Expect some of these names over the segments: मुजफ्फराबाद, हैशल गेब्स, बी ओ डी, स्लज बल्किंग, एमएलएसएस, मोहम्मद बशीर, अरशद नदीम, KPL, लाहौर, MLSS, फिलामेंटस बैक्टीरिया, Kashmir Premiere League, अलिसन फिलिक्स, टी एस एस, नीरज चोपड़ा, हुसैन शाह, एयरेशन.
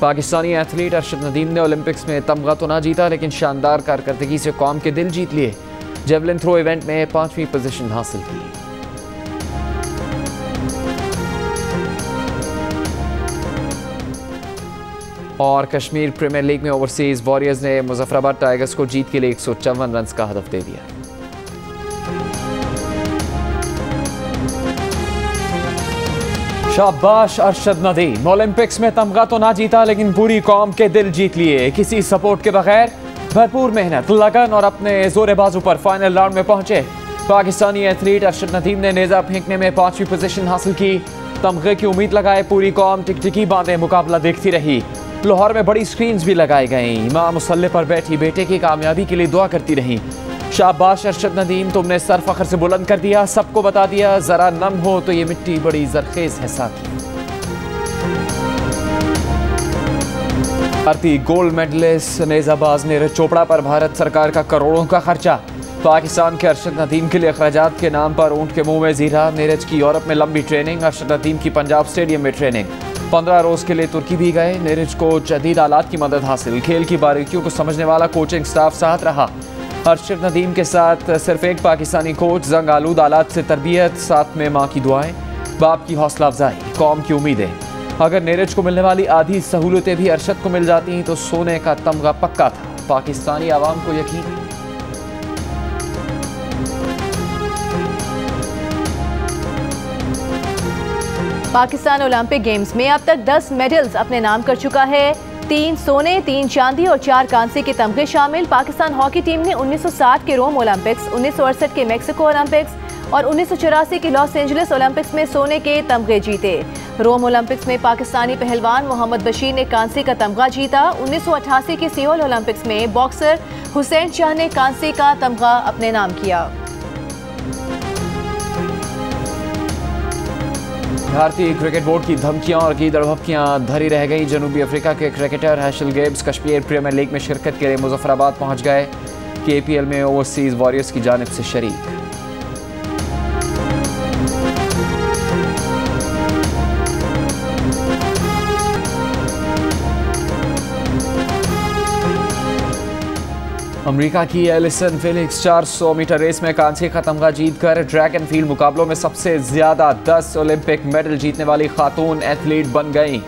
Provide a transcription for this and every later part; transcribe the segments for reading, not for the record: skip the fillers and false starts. Pakistani athlete अरशद नदीम ने Olympics में तमगा तो ना जीता, लेकिन शानदार कारकर्दगी से कौम के दिल जीत लिए। जेवलिन थ्रो इवेंट में 5वीं पोजीशन हासिल की। और कश्मीर प्रीमियर लीग में ओवरसीज वॉरियर्स ने मुजफ्फराबाद टाइगर्स को जीत के लिए 154 रन का हदफ दे दिया। शाबाश अरशद नदीम, ओलंपिक्स में तमगा तो ना जीता, लेकिन पूरी कौम के दिल जीत लिए। किसी सपोर्ट के बगैर भरपूर मेहनत, लगन और अपने जोर बाजू पर फाइनल राउंड में पहुंचे। पाकिस्तानी एथलीट अरशद नदीम ने नेजा फेंकने में 5वीं पोजीशन हासिल की। तमगे की उम्मीद लगाए पूरी कौम टिकटिकी बांधे मुकाबला देखती रही। लाहौर में बड़ी स्क्रीन भी लगाई गईं। मां मुसल्ले पर बैठी बेटे की कामयाबी के लिए दुआ करती रही। शाबाश अरशद नदीम, तुमने सर फख्र से बुलंद कर दिया, सबको बता दिया जरा नम हो तो ये मिट्टी बड़ी जरखेज है। साथी भारतीय गोल्ड मेडलिस्ट नेजाबाज नीरज चोपड़ा पर भारत सरकार का करोड़ों का खर्चा। पाकिस्तान के अरशद नदीम के लिए अखराजात के नाम पर ऊंट के मुंह में जीरा। नीरज की यूरोप में लंबी ट्रेनिंग, अरशद नदीम की पंजाब स्टेडियम में ट्रेनिंग। 15 रोज के लिए तुर्की भी गए। नीरज को जदीद आलात की मदद हासिल। खेल की बारीकियों को समझने वाला कोचिंग स्टाफ साथ रहा। अरशद नदीम के साथ सिर्फ एक पाकिस्तानी कोच, जंग आलूद आलात से तरबियत, साथ में माँ की दुआएं, बाप की हौसला अफजाई, कौम की उम्मीदें। अगर नीरज को मिलने वाली आधी सहूलतें भी अरशद को मिल जाती तो सोने का तमगा पक्का था। पाकिस्तानी आवाम को यकीन। पाकिस्तान ओलंपिक गेम्स में अब तक 10 मेडल्स अपने नाम कर चुका है। 3 सोने, 3 चांदी और 4 कांसे के तमगे शामिल। पाकिस्तान हॉकी टीम ने 1960 के रोम ओलंपिक्स, 1968 के मेक्सिको ओलंपिक्स और 1984 के लॉस एंजलिस ओलंपिक्स में सोने के तमगे जीते। रोम ओलंपिक्स में पाकिस्तानी पहलवान मोहम्मद बशीर ने कांसे का तमगा जीता। 1988 के सियोल ओलंपिक्स में बॉक्सर हुसैन शाह ने कांसे का तमगा अपने नाम किया। भारतीय क्रिकेट बोर्ड की धमकियां और की दड़भकियां धरी रह गईं। जनूबी अफ्रीका के cricketer हैशल गेब्स Kashmir premiere league में शिरकत के लिए मुजफ्फराबाद पहुंच गए। KPL में ओवरसीज वॉरियर्स की जानिब से शरीक। अमेरिका की अलिसन फिलिक्स 400 मीटर रेस में कांसे का तमगा जीतकर ट्रैक एंड फील्ड मुकाबलों में सबसे ज़्यादा 10 ओलंपिक मेडल जीतने वाली खातून एथलीट बन गईं।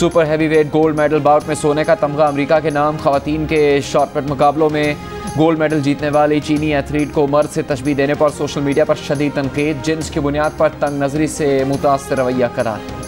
Super heavyweight gold medal bout में सोने का तमगा अमेरिका के नाम। ख़वातीन के शॉर्टपुट मुकाबलों में गोल्ड मेडल जीतने वाली चीनी एथलीट को मर्द से तशबीह देने पर सोशल मीडिया पर शदीद तनकीद। जिन्स की बुनियाद पर तंग नजरी से मुतासर रवैया करार।